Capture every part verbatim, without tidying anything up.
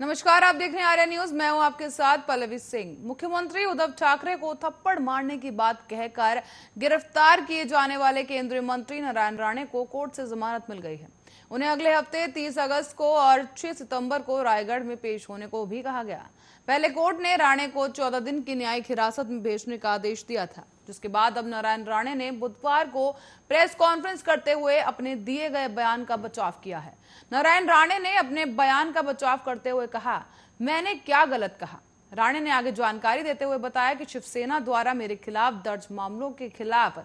नमस्कार, आप देख रहे हैं आर्या न्यूज। मैं हूं आपके साथ पल्लवी सिंह। मुख्यमंत्री उद्धव ठाकरे को थप्पड़ मारने की बात कहकर गिरफ्तार किए जाने वाले केंद्रीय मंत्री नारायण राणे को कोर्ट से जमानत मिल गई है। उन्हें अगले हफ्ते तीस अगस्त को और छह सितंबर को रायगढ़ में पेश होने को भी कहा गया। पहले कोर्ट ने राणे को चौदह दिन की न्यायिक हिरासत में भेजने का आदेश दिया था, जिसके बाद अब नारायण राणे ने बुधवार को प्रेस कॉन्फ्रेंस करते हुए अपने दिए गए बयान का बचाव किया है। नारायण राणे ने अपने बयान का बचाव करते हुए कहा, मैंने क्या गलत कहा। राणे ने आगे जानकारी देते हुए बताया कि शिवसेना द्वारा मेरे खिलाफ दर्ज मामलों के खिलाफ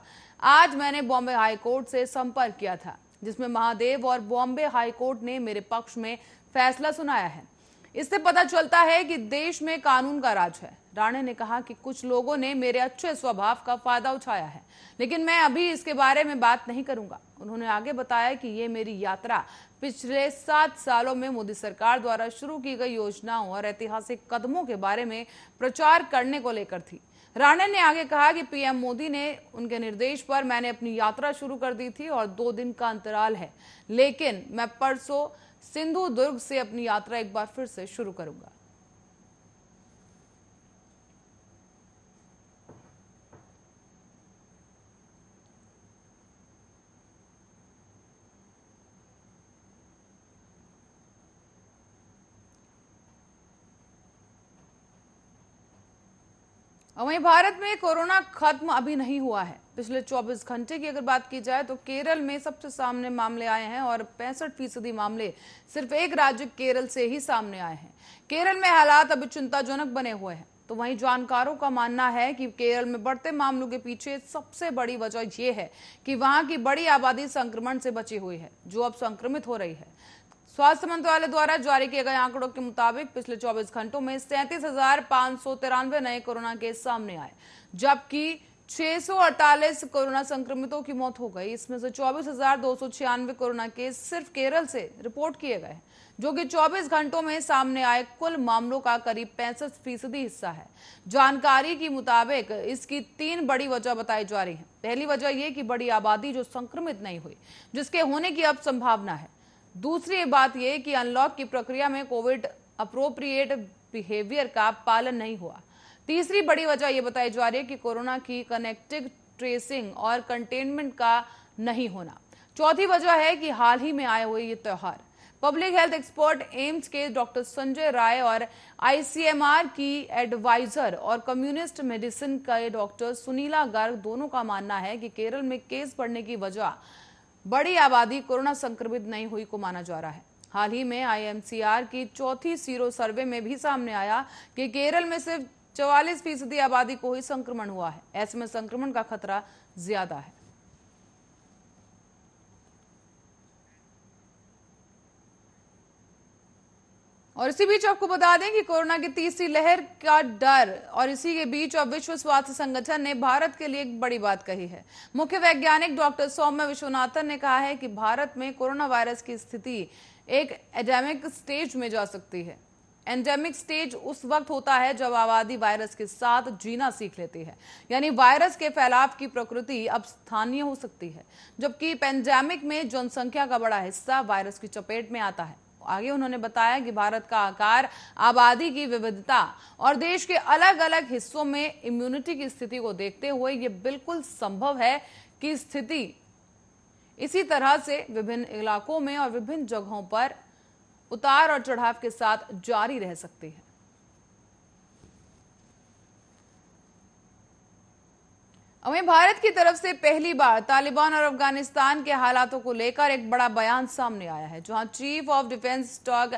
आज मैंने बॉम्बे हाईकोर्ट से संपर्क किया था, जिसमें महादेव और बॉम्बे हाईकोर्ट ने मेरे पक्ष में फैसला सुनाया है। इससे पता चलता है कि देश में कानून का राज है। राणे ने कहा कि कुछ लोगों ने मेरे अच्छे स्वभाव का फायदा उठाया है, लेकिन मैं अभी इसके बारे में बात नहीं करूंगा। उन्होंने आगे बताया कि ये मेरी यात्रा पिछले सात सालों में मोदी सरकार द्वारा शुरू की गई योजनाओं और ऐतिहासिक कदमों के बारे में प्रचार करने को लेकर थी। राणे ने आगे कहा कि पीएम मोदी ने उनके निर्देश पर मैंने अपनी यात्रा शुरू कर दी थी और दो दिन का अंतराल है, लेकिन मैं परसों सिंधुदुर्ग से अपनी यात्रा एक बार फिर से शुरू करूंगा। वहीं भारत में कोरोना खत्म अभी नहीं हुआ है। पिछले चौबीस घंटे की अगर बात की जाए तो केरल में सबसे सामने मामले आए हैं और पैंसठ फीसदी मामले सिर्फ एक राज्य केरल से ही सामने आए हैं। केरल में हालात अभी चिंताजनक बने हुए हैं, तो वहीं जानकारों का मानना है कि केरल में बढ़ते मामलों के पीछे सबसे बड़ी वजह यह है कि वहां की बड़ी आबादी संक्रमण से बची हुई है, जो अब संक्रमित हो रही है। स्वास्थ्य मंत्रालय द्वारा जारी किए गए आंकड़ों के मुताबिक पिछले चौबीस घंटों में सैंतीस हजार पांच सौ तिरानवे नए कोरोना केस सामने आए, जबकि छह सौ अड़तालीस कोरोना संक्रमितों की मौत हो गई। इसमें से चौबीस हजार दो सौ छियानवे कोरोना केस सिर्फ केरल से रिपोर्ट किए गए, जो कि चौबीस घंटों में सामने आए कुल मामलों का करीब पैंसठ फीसदी हिस्सा है। जानकारी के मुताबिक इसकी तीन बड़ी वजह बताई जा रही है। पहली वजह यह कि बड़ी आबादी जो संक्रमित नहीं हुई, जिसके होने की अब संभावना है। दूसरी बात यह कि अनलॉक की प्रक्रिया में कोविड अप्रोप्रिएट बिहेवियर का पालन नहीं हुआ। तीसरी बड़ी वजह यह बताई जा रही है कि कोरोना की कनेक्टिव ट्रेसिंग और कंटेनमेंट का नहीं होना। चौथी वजह है कि हाल ही में आए हुए ये त्यौहार। पब्लिक हेल्थ एक्सपर्ट एम्स के डॉक्टर संजय राय और आईसीएमआर की एडवाइजर और कम्युनिस्ट मेडिसिन के डॉक्टर सुनीला गर्ग दोनों का मानना है कि केरल में केस बढ़ने की वजह बड़ी आबादी कोरोना संक्रमित नहीं हुई को माना जा रहा है। हाल ही में आईएमसीआर की चौथी सीरो सर्वे में भी सामने आया कि केरल में सिर्फ चौवालीस फीसदी आबादी को ही संक्रमण हुआ है। ऐसे में संक्रमण का खतरा ज्यादा है। और इसी बीच आपको बता दें कि कोरोना की तीसरी लहर का डर और इसी के बीच अब विश्व स्वास्थ्य संगठन ने भारत के लिए एक बड़ी बात कही है। मुख्य वैज्ञानिक डॉक्टर सौम्य विश्वनाथन ने कहा है कि भारत में कोरोना वायरस की स्थिति एक एंडेमिक स्टेज में जा सकती है। एंडेमिक स्टेज उस वक्त होता है जब आबादी वायरस के साथ जीना सीख लेती है, यानी वायरस के फैलाव की प्रकृति अब स्थानीय हो सकती है, जबकि पेंडेमिक में जनसंख्या का बड़ा हिस्सा वायरस की चपेट में आता है। आगे उन्होंने बताया कि भारत का आकार, आबादी की विविधता और देश के अलग अलग हिस्सों में इम्यूनिटी की स्थिति को देखते हुए ये बिल्कुल संभव है कि स्थिति इसी तरह से विभिन्न इलाकों में और विभिन्न जगहों पर उतार और चढ़ाव के साथ जारी रह सकती है। वहीं भारत की तरफ से पहली बार तालिबान और अफगानिस्तान के हालातों को लेकर एक बड़ा बयान सामने आया है, जहां chief of defence staff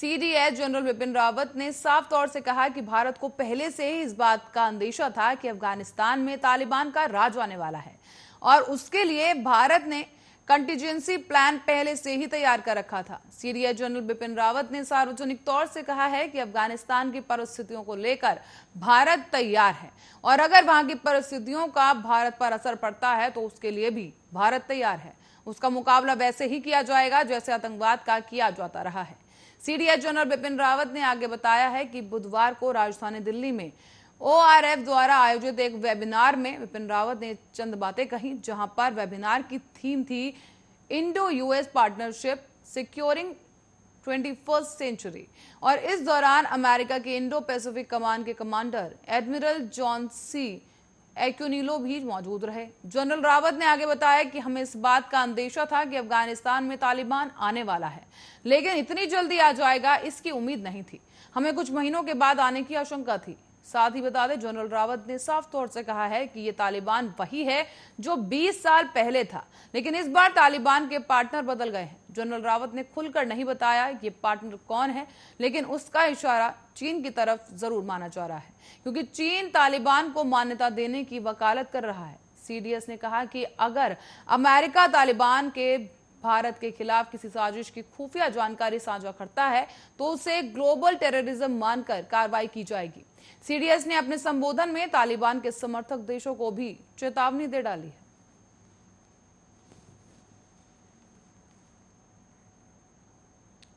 CDS general Bipin Rawat ने साफ तौर से कहा कि भारत को पहले से ही इस बात का अंदेशा था कि अफगानिस्तान में तालिबान का राज आने वाला है और उसके लिए भारत ने कंटीजेंसी प्लान पहले से ही तैयार कर रखा था। सीडीएस जनरल बिपिन रावत ने सार्वजनिक तौर से कहा है कि अफगानिस्तान की परिस्थितियों को लेकर भारत तैयार है और अगर वहां की परिस्थितियों का भारत पर असर पड़ता है तो उसके लिए भी भारत तैयार है। उसका मुकाबला वैसे ही किया जाएगा जैसे आतंकवाद का किया जाता रहा है। सीडीएस जनरल बिपिन रावत ने आगे बताया है कि बुधवार को राजधानी दिल्ली में ओ आर एफ द्वारा आयोजित एक वेबिनार में बिपिन रावत ने चंद बातें कहीं, जहां पर वेबिनार की थीम थी Indo US partnership securing twenty first century. और इस दौरान अमेरिका के इंडो पैसिफिक कमान के कमांडर एडमिरल जॉन सी एक्निलो भी मौजूद रहे। जनरल रावत ने आगे बताया कि हमें इस बात का अंदेशा था कि अफगानिस्तान में तालिबान आने वाला है, लेकिन इतनी जल्दी आ जाएगा इसकी उम्मीद नहीं थी। हमें कुछ महीनों के बाद आने की आशंका थी। साथ ही बता दें, जनरल रावत ने साफ तौर से कहा है कि ये तालिबान वही है जो बीस साल पहले था, लेकिन इस बार तालिबान के पार्टनर बदल गए हैं। जनरल रावत ने खुलकर नहीं बताया ये पार्टनर कौन है, लेकिन उसका इशारा चीन की तरफ जरूर माना जा रहा है, क्योंकि चीन तालिबान को मान्यता देने की वकालत कर रहा है। सीडीएस ने कहा कि अगर अमेरिका तालिबान के भारत के खिलाफ किसी साजिश की खुफिया जानकारी साझा करता है तो उसे ग्लोबल टेररिज्म मानकर कार्रवाई की जाएगी। सीडीएस ने अपने संबोधन में तालिबान के समर्थक देशों को भी चेतावनी दे डाली है।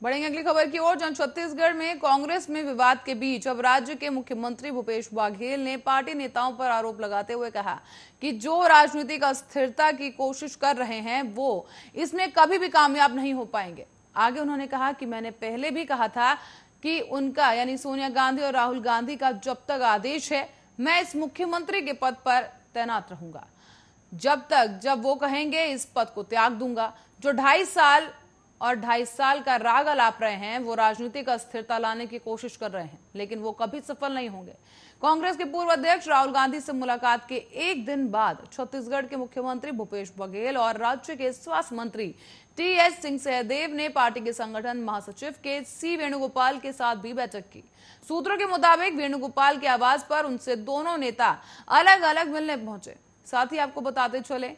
बढ़ेंगे अगली खबर की ओर। जन छत्तीसगढ़ में कांग्रेस में विवाद के बीच अब राज्य के मुख्यमंत्री भूपेश बघेल ने पार्टी नेताओं पर आरोप लगाते हुए कहा कि जो राजनीतिक अस्थिरता की कोशिश कर रहे हैं वो इसमें कभी भी कामयाब नहीं हो पाएंगे। आगे उन्होंने कहा कि मैंने पहले भी कहा था कि उनका यानी सोनिया गांधी और राहुल गांधी का जब तक आदेश है मैं इस मुख्यमंत्री के पद पर तैनात रहूंगा, जब तक जब वो कहेंगे इस पद को त्याग दूंगा। जो ढाई साल और ढाई साल का राग अलाप रहे हैं वो राजनीतिक अस्थिरता लाने की कोशिश कर रहे हैं, लेकिन वो कभी सफल नहीं होंगे। कांग्रेस के पूर्व अध्यक्ष राहुल गांधी से मुलाकात के एक दिन बाद छत्तीसगढ़ के मुख्यमंत्री भूपेश बघेल और राज्य के स्वास्थ्य मंत्री टीएस सिंह सहदेव ने पार्टी के संगठन महासचिव के सी वेणुगोपाल के साथ भी बैठक की। सूत्रों के मुताबिक वेणुगोपाल की आवाज पर उनसे दोनों नेता अलग अलग मिलने पहुंचे। साथ ही आपको बताते चले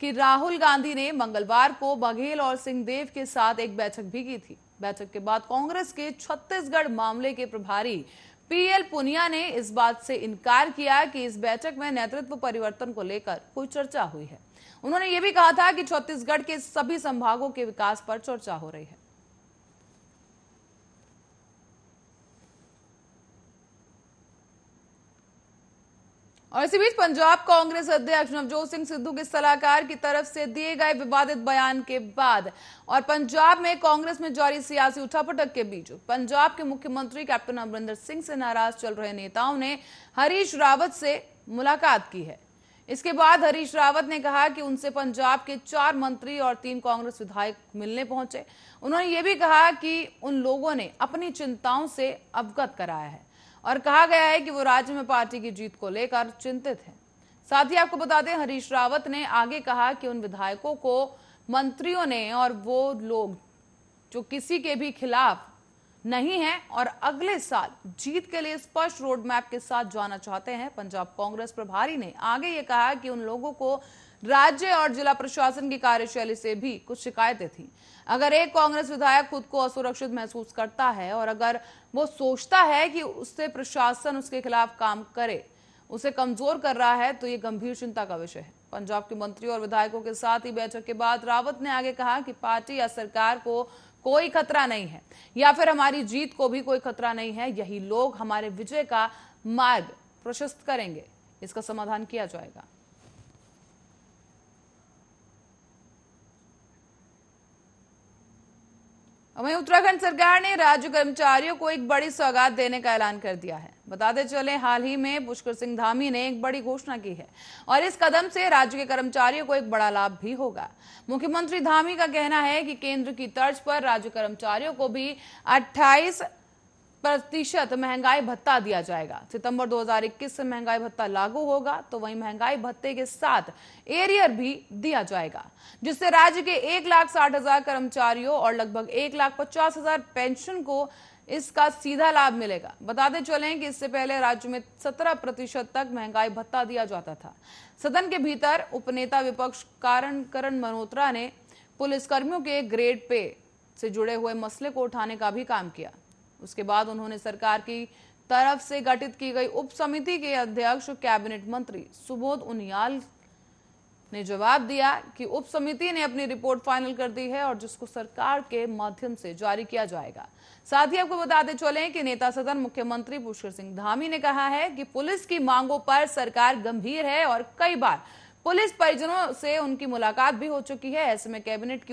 कि राहुल गांधी ने मंगलवार को बघेल और सिंहदेव के साथ एक बैठक भी की थी। बैठक के बाद कांग्रेस के छत्तीसगढ़ मामले के प्रभारी पीएल पुनिया ने इस बात से इनकार किया कि इस बैठक में नेतृत्व परिवर्तन को लेकर कोई चर्चा हुई है। उन्होंने ये भी कहा था कि छत्तीसगढ़ के सभी संभागों के विकास पर चर्चा हो रही है। और इसी बीच पंजाब कांग्रेस अध्यक्ष नवजोत सिंह सिद्धू के सलाहकार की तरफ से दिए गए विवादित बयान के बाद और पंजाब में कांग्रेस में जारी सियासी उठापटक के बीच पंजाब के मुख्यमंत्री कैप्टन अमरिंदर सिंह से नाराज चल रहे नेताओं ने हरीश रावत से मुलाकात की है। इसके बाद हरीश रावत ने कहा कि उनसे पंजाब के चार मंत्री और तीन कांग्रेस विधायक मिलने पहुंचे। उन्होंने ये भी कहा कि उन लोगों ने अपनी चिंताओं से अवगत कराया है और कहा गया है कि वो राज्य में पार्टी की जीत को लेकर चिंतित हैं। साथ ही आपको बता दें, हरीश रावत ने आगे कहा कि उन विधायकों को मंत्रियों ने और वो लोग जो किसी के भी खिलाफ नहीं है और अगले साल जीत के लिए स्पष्ट रोड मैप के साथ जाना चाहते हैं। पंजाब कांग्रेस प्रभारी ने आगे ये कहा कि उन लोगों को राज्य और जिला प्रशासन की कार्यशैली से भी कुछ शिकायतें थीं। अगर एक कांग्रेस विधायक खुद को असुरक्षित महसूस करता है और अगर वो सोचता है कि उससे प्रशासन उसके खिलाफ काम करे, उसे कमजोर कर रहा है, तो ये गंभीर चिंता का विषय है। पंजाब के मंत्रियों और विधायकों के साथ ही बैठक के बाद रावत ने आगे कहा कि पार्टी या सरकार को कोई खतरा नहीं है या फिर हमारी जीत को भी कोई खतरा नहीं है। यही लोग हमारे विजय का मार्ग प्रशस्त करेंगे, इसका समाधान किया जाएगा। वहीं उत्तराखंड सरकार ने राज्य कर्मचारियों को एक बड़ी सौगात देने का ऐलान कर दिया है। बताते चले, हाल ही में पुष्कर सिंह धामी ने एक बड़ी घोषणा की है और इस कदम से राज्य के कर्मचारियों को एक बड़ा लाभ भी होगा। मुख्यमंत्री धामी का कहना है कि केंद्र की तर्ज पर राज्य कर्मचारियों को भी अट्ठाईस प्रतिशत महंगाई भत्ता दिया जाएगा। सितंबर दो हज़ार इक्कीस से महंगाई भत्ता लागू होगा, तो वहीं महंगाई भत्ते के साथ एरियर भी दिया जाएगा, जिससे राज्य के एक लाख साठ हजार कर्मचारियों और लगभग एक लाख पचास हजार पेंशन को इसका सीधा लाभ मिलेगा। बताते चलें कि इससे पहले राज्य में सत्रह प्रतिशत तक महंगाई भत्ता दिया जाता था। सदन के भीतर उपनेता विपक्ष कारण करण मल्होत्रा ने पुलिसकर्मियों के ग्रेड पे से जुड़े हुए मसले को उठाने का भी काम किया। उसके बाद उन्होंने सरकार की तरफ से गठित की गई उप समिति के अध्यक्ष कैबिनेट मंत्री सुबोध उनियाल ने जवाब दिया कि उप समिति ने अपनी रिपोर्ट फाइनल कर दी है और जिसको सरकार के माध्यम से जारी किया जाएगा। साथ ही आपको बताते चलें कि नेता सदन मुख्यमंत्री पुष्कर सिंह धामी ने कहा है कि पुलिस की मांगों पर सरकार गंभीर है और कई बार पुलिस परिजनों से उनकी मुलाकात भी हो चुकी है। ऐसे में कैबिनेट की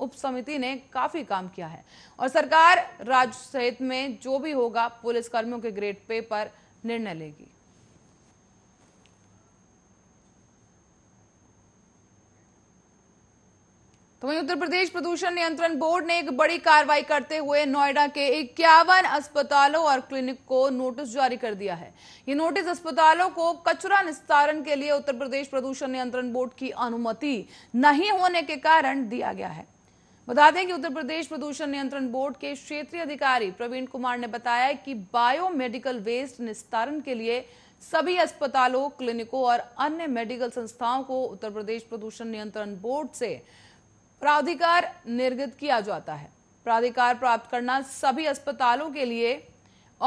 उप समिति ने काफी काम किया है और सरकार राज्य सहित में जो भी होगा पुलिस कर्मियों के ग्रेड पे पर निर्णय लेगी। तो वहीं उत्तर प्रदेश प्रदूषण नियंत्रण बोर्ड ने एक बड़ी कार्रवाई करते हुए नोएडा के इक्यावन अस्पतालों और क्लिनिक को नोटिस जारी कर दिया है। ये नोटिस अस्पतालों को कचरा निस्तारण के लिए उत्तर प्रदेश प्रदूषण नियंत्रण बोर्ड की अनुमति नहीं होने के कारण दिया गया है। बता दें कि उत्तर प्रदेश प्रदूषण नियंत्रण बोर्ड के क्षेत्रीय अधिकारी प्रवीण कुमार ने बताया कि बायोमेडिकल वेस्ट निस्तारण के लिए सभी अस्पतालों, क्लिनिकों और अन्य मेडिकल संस्थाओं को उत्तर प्रदेश प्रदूषण नियंत्रण बोर्ड से प्राधिकार निर्गत किया जाता है। प्राधिकार प्राप्त करना सभी अस्पतालों के लिए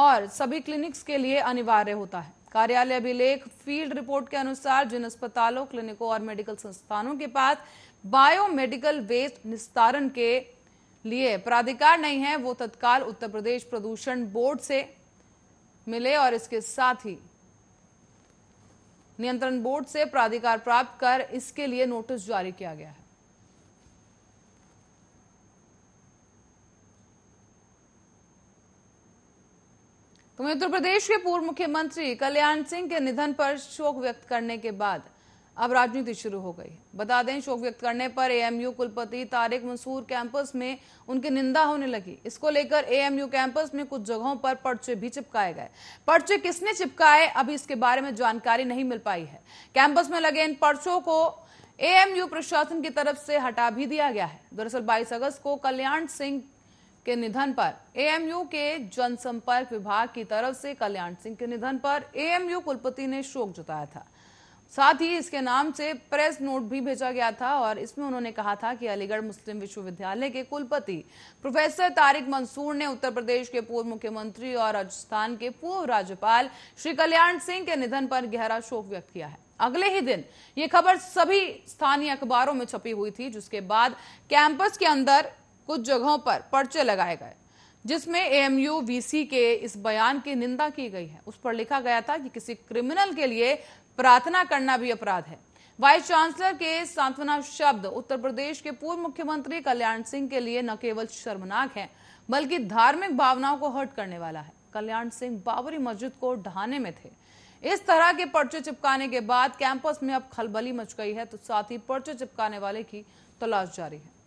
और सभी क्लिनिक्स के लिए अनिवार्य होता है। कार्यालय अभिलेख फील्ड रिपोर्ट के अनुसार जिन अस्पतालों, क्लिनिकों और मेडिकल संस्थानों के पास बायोमेडिकल वेस्ट निस्तारण के लिए प्राधिकार नहीं है वो तत्काल उत्तर प्रदेश प्रदूषण बोर्ड से मिले और इसके साथ ही नियंत्रण बोर्ड से प्राधिकार प्राप्त कर इसके लिए नोटिस जारी किया गया है। तो उत्तर प्रदेश के पूर्व मुख्यमंत्री कल्याण सिंह के निधन पर शोक व्यक्त करने के बाद अब राजनीति शुरू हो गई। बता दें, शोक व्यक्त करने पर एएमयू कुलपति तारिक मंसूर कैंपस में उनकी निंदा होने लगी। इसको लेकर एएमयू कैंपस में कुछ जगहों पर पर्चे भी चिपकाए गए। पर्चे किसने चिपकाए, अभी इसके बारे में जानकारी नहीं मिल पाई है। कैंपस में लगे इन पर्चों को एएमयू प्रशासन की तरफ से हटा भी दिया गया है। दरअसल बाईस अगस्त को कल्याण सिंह के निधन पर एएमयू के जनसंपर्क विभाग की तरफ से कल्याण सिंह के निधन पर एएमयू कुलपति ने शोक जताया था। साथ ही इसके नाम से प्रेस नोट भी भेजा गया था और इसमें उन्होंने कहा था कि अलीगढ़ मुस्लिम विश्वविद्यालय के कुलपति प्रोफेसर तारिक मंसूर ने उत्तर प्रदेश के पूर्व मुख्यमंत्री और राजस्थान के पूर्व राज्यपाल श्री कल्याण सिंह के निधन पर गहरा शोक व्यक्त किया है। अगले ही दिन ये खबर सभी स्थानीय अखबारों में छपी हुई थी, जिसके बाद कैंपस के अंदर कुछ जगहों पर पर्चे लगाए गए जिसमें एएमयू वीसी के इस बयान की निंदा की गई है। उस पर लिखा गया था कि किसी क्रिमिनल के लिए प्रार्थना करना भी अपराध है। वाइस चांसलर के सांत्वना शब्द उत्तर प्रदेश के पूर्व मुख्यमंत्री कल्याण सिंह के लिए न केवल शर्मनाक है बल्कि धार्मिक भावनाओं को हर्ट करने वाला है। कल्याण सिंह बाबरी मस्जिद को ढहाने में थे। इस तरह के पर्चे चिपकाने के बाद कैंपस में अब खलबली मच गई है, तो साथ ही पर्चे चिपकाने वाले की तलाश जारी है।